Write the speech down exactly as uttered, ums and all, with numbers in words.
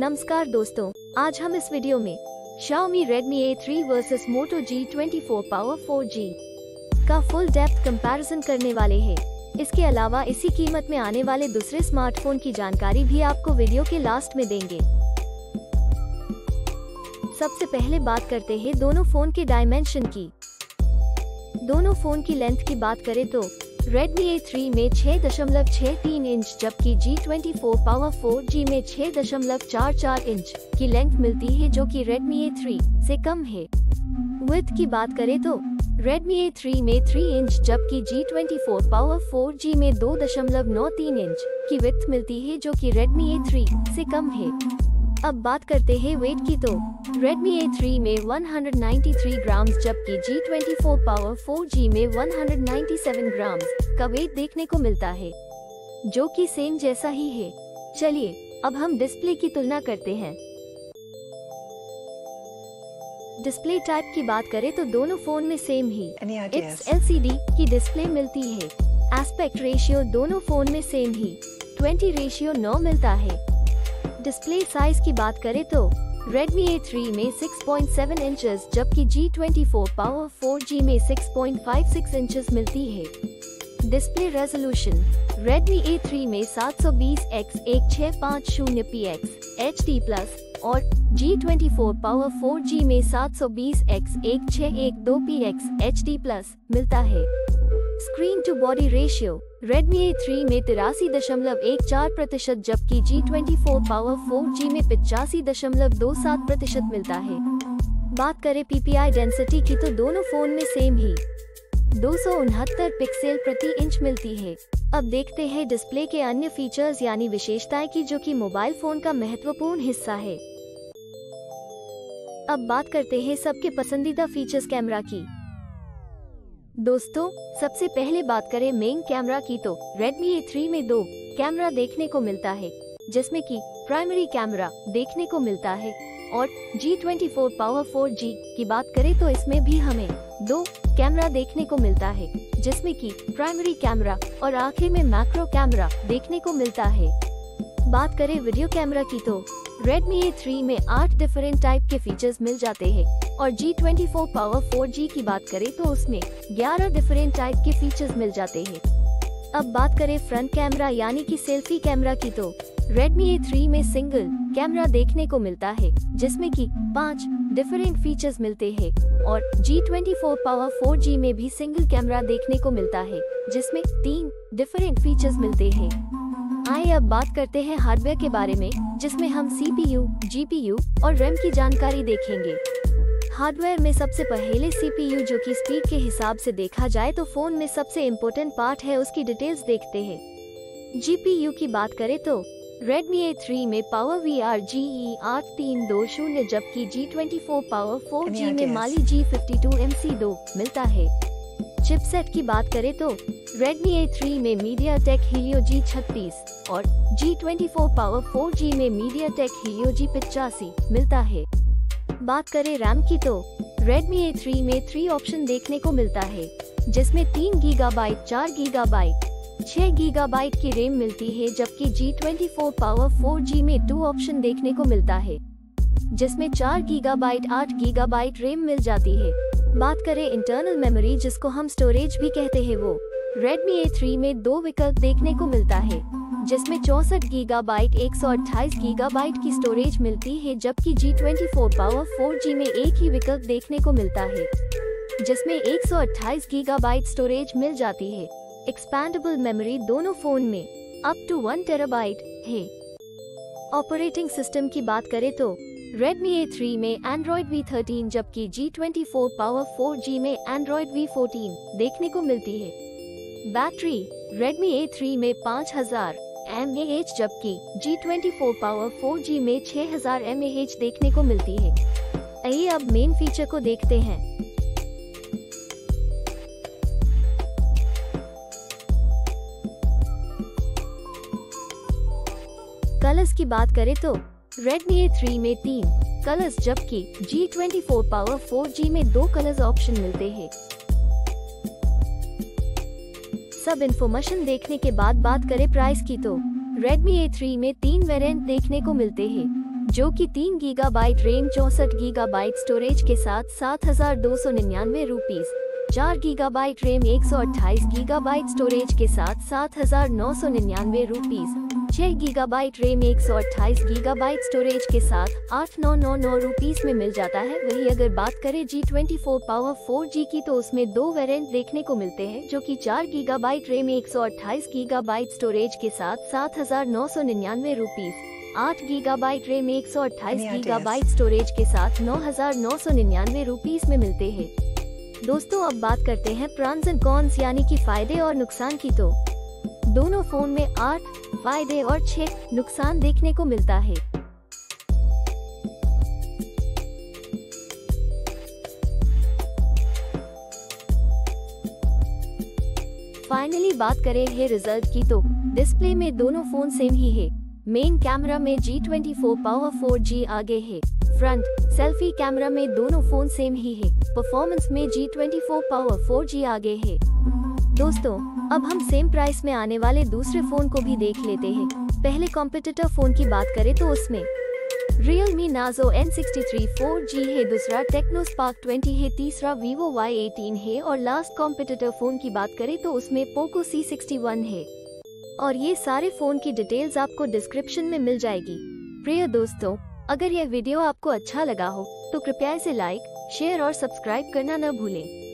नमस्कार दोस्तों, आज हम इस वीडियो में Xiaomi Redmi A three versus Moto G twenty four Power four G का फुल डेप्थ कंपैरिजन करने वाले हैं। इसके अलावा इसी कीमत में आने वाले दूसरे स्मार्टफोन की जानकारी भी आपको वीडियो के लास्ट में देंगे। सबसे पहले बात करते हैं दोनों फोन के डायमेंशन की। दोनों फोन की लेंथ की बात करें तो Redmi A थ्री में छह दशमलव छह तीन इंच जबकि G twenty four Power four G में छह दशमलव चार चार इंच की लेंथ मिलती है, जो कि Redmi A थ्री से कम है। विड्थ की बात करें तो Redmi A थ्री में तीन इंच जबकि G twenty four Power four G में दो दशमलव नौ तीन इंच की विड्थ मिलती है, जो कि Redmi A थ्री से कम है। अब बात करते हैं वेट की तो Redmi A थ्री में एक सौ तिरानवे ग्राम जबकि G twenty four Power four G में एक सौ सत्तानवे ग्राम का वेट देखने को मिलता है, जो कि सेम जैसा ही है। चलिए अब हम डिस्प्ले की तुलना करते हैं। डिस्प्ले टाइप की बात करें तो दोनों फोन में सेम ही इट्स एलसीडी की डिस्प्ले मिलती है। एस्पेक्ट रेशियो दोनों फोन में सेम ही बीस रेशियो नौ मिलता है। डिस्प्ले साइज की बात करें तो Redmi A थ्री में छह पॉइंट सात इंचेस जबकि G twenty four Power four G में छह पॉइंट पाँच छह इंचेस मिलती है। Display resolution Redmi A three में सात सौ बीस बाय सोलह पचास P X H D plus और G twenty four Power four G में सात सौ बीस बाय सोलह पचास बाय दो P X H D plus मिलता है। Screen to body ratio Redmi A three में तिरासी दशमलव एक चार प्रतिशत जबकि G twenty four Power four G में पचासी दशमलव दो सात प्रतिशत मिलता है। बात करें पी पी आई डेंसिटी की तो दोनों फोन में सेम ही दो सौ उनहत्तर पिक्सल प्रति इंच मिलती है। अब देखते हैं डिस्प्ले के अन्य फीचर्स यानी विशेषताएं की, जो कि मोबाइल फोन का महत्वपूर्ण हिस्सा है। अब बात करते हैं सबके पसंदीदा फीचर्स कैमरा की। दोस्तों सबसे पहले बात करें मेन कैमरा की तो Redmi A थ्री में दो कैमरा देखने को मिलता है, जिसमें कि प्राइमरी कैमरा देखने को मिलता है और G twenty four Power four G की बात करें तो इसमें भी हमें दो कैमरा देखने को मिलता है, जिसमें कि प्राइमरी कैमरा और आखिर में मैक्रो कैमरा देखने को मिलता है। बात करें वीडियो कैमरा की तो Redmi A थ्री में आठ डिफरेंट टाइप के फीचर्स मिल जाते हैं और G twenty four Power four G की बात करें तो उसमें ग्यारह डिफरेंट टाइप के फीचर्स मिल जाते हैं। अब बात करें फ्रंट कैमरा यानी कि सेल्फी कैमरा की तो Redmi A थ्री में सिंगल कैमरा देखने को मिलता है, जिसमें कि पाँच डिफरेंट फीचर्स मिलते हैं और G twenty four Power four G में भी सिंगल कैमरा देखने को मिलता है, जिसमें तीन डिफरेंट फीचर्स मिलते हैं। आइए अब बात करते हैं हार्डवेयर के बारे में, जिसमें हम C P U, G P U और रैम की जानकारी देखेंगे। हार्डवेयर में सबसे पहले सी पी यू, जो कि स्पीड के हिसाब से देखा जाए तो फोन में सबसे इम्पोर्टेंट पार्ट है, उसकी डिटेल्स देखते हैं। जी पी यू की बात करें तो Redmi A थ्री में Power V R G E आठ तीन दो शून्य जबकि G twenty four Power four G में Mali G fifty two M C two मिलता है। चिपसेट की बात करें तो Redmi A थ्री में MediaTek Helio G छत्तीस और G twenty four Power four G में MediaTek Helio G पचासी मिलता है। बात करें रैम की तो Redmi A थ्री में थ्री ऑप्शन देखने को मिलता है, जिसमें तीन गीगाबाइट, चार गीगाबाइट, छह गीगाबाइट की रैम मिलती है, जबकि G twenty four Power four G में टू ऑप्शन देखने को मिलता है, जिसमें चार गीगाबाइट, आठ गीगाबाइट रैम मिल जाती है। बात करें इंटरनल मेमोरी, जिसको हम स्टोरेज भी कहते हैं, वो Redmi A थ्री में दो विकल्प देखने को मिलता है, जिसमें चौसठ गीगाबाइट, एक सौ अट्ठाईस गीगाबाइट की स्टोरेज मिलती है, जबकि G twenty four Power four G में एक ही विकल्प देखने को मिलता है, जिसमें एक सौ अट्ठाईस गीगाबाइट स्टोरेज मिल जाती है। एक्सपैंडेबल मेमोरी दोनों फोन में अप टू वन टेराबाइट है। ऑपरेटिंग सिस्टम की बात करें तो Redmi A थ्री में Android V थर्टीन जबकि G twenty four Power four G में Android V फोर्टीन देखने को मिलती है। बैटरी Redmi A थ्री में पाँच हज़ार एम ए एच जबकि G twenty four Power four G में छह हज़ार एम ए एच देखने को मिलती है। आइए अब मेन फीचर को देखते हैं। कलर्स की बात करें तो Redmi A थ्री में तीन कलर्स जबकि G twenty four Power four G में दो कलर्स ऑप्शन मिलते हैं। सब इन्फॉर्मेशन देखने के बाद बात करें प्राइस की तो Redmi A थ्री में तीन वेरिएंट देखने को मिलते हैं, जो कि तीन गीगा बाइट रैम चौसठ गीगा बाइट स्टोरेज के साथ सात हजार दो सौ निन्यानवे रूपीज, चार गीगा बाइट रैम एक सौ अट्ठाईस गीगा बाइट स्टोरेज के साथ सात हजार नौ सौ निन्यानवे रूपीज, छह गीगा बाइट रैम एक सौ अट्ठाईस गीगा बाइट स्टोरेज के साथ आठ नौ नौ नौ रूपीज में मिल जाता है। वहीं अगर बात करें G twenty four power four G की तो उसमें दो वेरिएंट देखने को मिलते हैं जो कि चार गीगा बाइट रैम एक सौ अट्ठाईस गीगा बाइट स्टोरेज के साथ सात हजार नौ सौ निन्यानवे रूपीज, आठ गीगा बाइट रैम एक सौ अट्ठाईस गीगा बाइट स्टोरेज के साथ नौ हजार नौ सौ निन्यानवे रूपीज में मिलते हैं। दोस्तों अब बात करते हैं प्रॉन्स एंड कॉन्स यानी कि फायदे और नुकसान की। तो दोनों फोन में आठ फायदे और छह नुकसान देखने को मिलता है। फाइनली बात करें है रिजल्ट की तो डिस्प्ले में दोनों फोन सेम ही है। मेन कैमरा में G twenty four power four G आगे है। फ्रंट सेल्फी कैमरा में दोनों फोन सेम ही है। परफॉर्मेंस में G twenty four power four G आगे है। दोस्तों अब हम सेम प्राइस में आने वाले दूसरे फोन को भी देख लेते हैं। पहले कॉम्पिटिटर फोन की बात करें तो उसमें Realme Narzo N sixty three four G है, दूसरा Tecno Spark ट्वेंटी है, तीसरा Vivo वाई एटीन है और लास्ट कॉम्पिटिटर फोन की बात करें तो उसमें Poco सी सिक्स्टी वन है। और ये सारे फोन की डिटेल्स आपको डिस्क्रिप्शन में मिल जाएगी। प्रिय दोस्तों अगर यह वीडियो आपको अच्छा लगा हो तो कृपया इसे लाइक शेयर और सब्सक्राइब करना न भूलें।